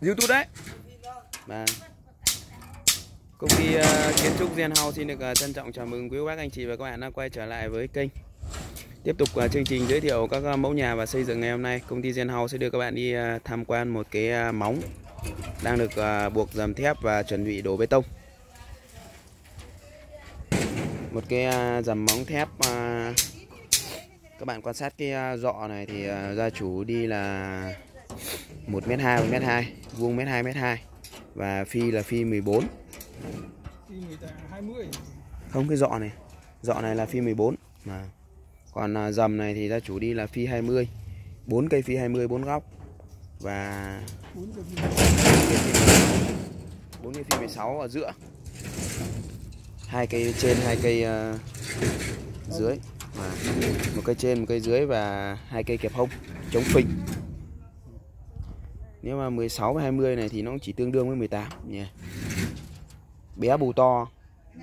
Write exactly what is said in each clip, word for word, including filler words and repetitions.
YouTube đấy. Và công ty uh, kiến trúc ZenHouse xin được uh, trân trọng chào mừng quý bác anh chị và các bạn đã quay trở lại với kênh. Tiếp tục uh, chương trình giới thiệu các uh, mẫu nhà và xây dựng ngày hôm nay, công ty ZenHouse sẽ đưa các bạn đi uh, tham quan một cái uh, móng đang được uh, buộc dầm thép và chuẩn bị đổ bê tông. Một cái uh, dầm móng thép, uh, các bạn quan sát cái uh, dọ này thì uh, gia chủ đi là một mét hai, một mét hai, vuông mét hai, mét hai và phi là phi mười bốn. Không, cái dọ này, dọ này là phi mười bốn mà. Còn dầm này thì gia chủ đi là phi hai mươi, bốn cây phi hai mươi, bốn góc và bốn cây phi mười sáu ở giữa, hai cây trên, hai cây uh, dưới, và một cây trên, một cây dưới và hai cây kẹp hông chống phình. Nếu mà mười sáu và hai mươi này thì nó chỉ tương đương với mười tám nhỉ. Yeah. Bé bù to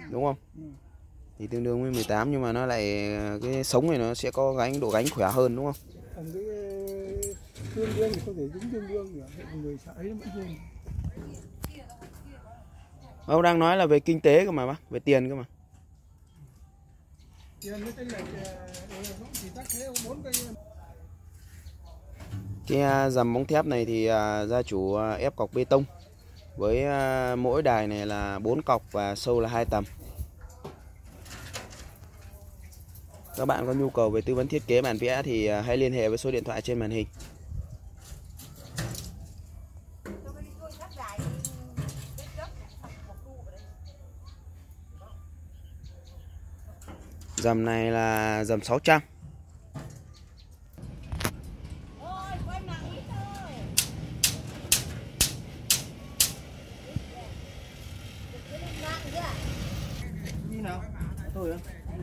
đúng không? Thì tương đương với mười tám nhưng mà nó lại cái sống này nó sẽ có gánh, độ gánh khỏe hơn đúng không? Ông đang nói là về kinh tế cơ mà bác, về tiền cơ mà. Cái dầm móng thép này thì gia chủ ép cọc bê tông với mỗi đài này là bốn cọc và sâu là hai tầm. Các bạn có nhu cầu về tư vấn thiết kế bản vẽ thì hãy liên hệ với số điện thoại trên màn hình. Dầm này là dầm sáu trăm.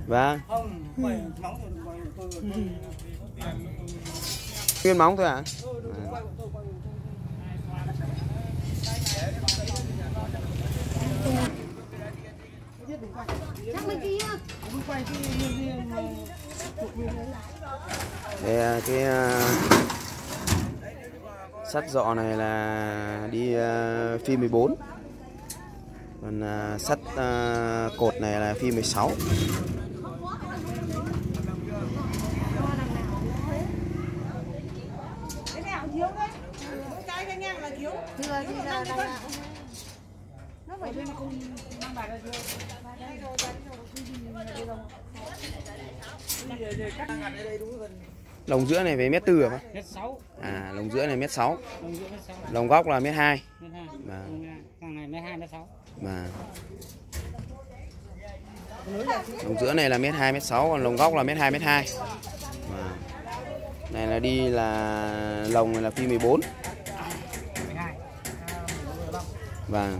Vâng. Nguyên móng thôi à? Đây, cái sắt dọ này là đi phi mười bốn. Còn sắt cột này là phi mười sáu. Lồng giữa này về mét tư à? À, lồng giữa này mét sáu, lồng góc là mét hai, mà lồng giữa này là mét hai, mét sáu, còn lồng góc là mét hai, mét hai. Này là đi là lồng này là phi mười bốn. Và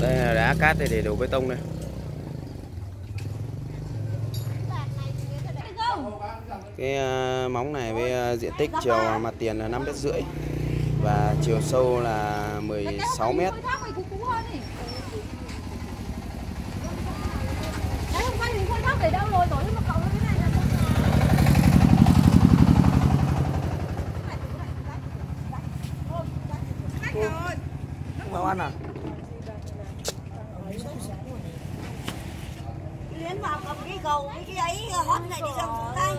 đây là đá cát đây để đổ bê tông đây. Cái móng này với diện tích chiều mặt tiền là năm mét rưỡi và chiều sâu là mười sáu mét. Không ăn à? Vào cái cầu cái ấy hót này đi ra